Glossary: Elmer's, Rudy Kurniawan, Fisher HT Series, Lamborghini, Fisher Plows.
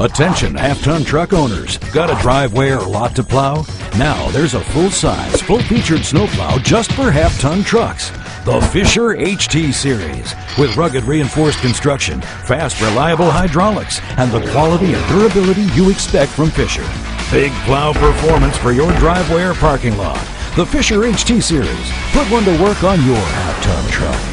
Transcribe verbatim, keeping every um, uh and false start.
Attention half-ton truck owners, got a driveway or lot to plow? Now there's a full-size, full-featured snowplow just for half-ton trucks. The Fisher H T Series. With rugged reinforced construction, fast reliable hydraulics, and the quality and durability you expect from Fisher. Big plow performance for your driveway or parking lot. The Fisher H T Series. Put one to work on your half-ton truck.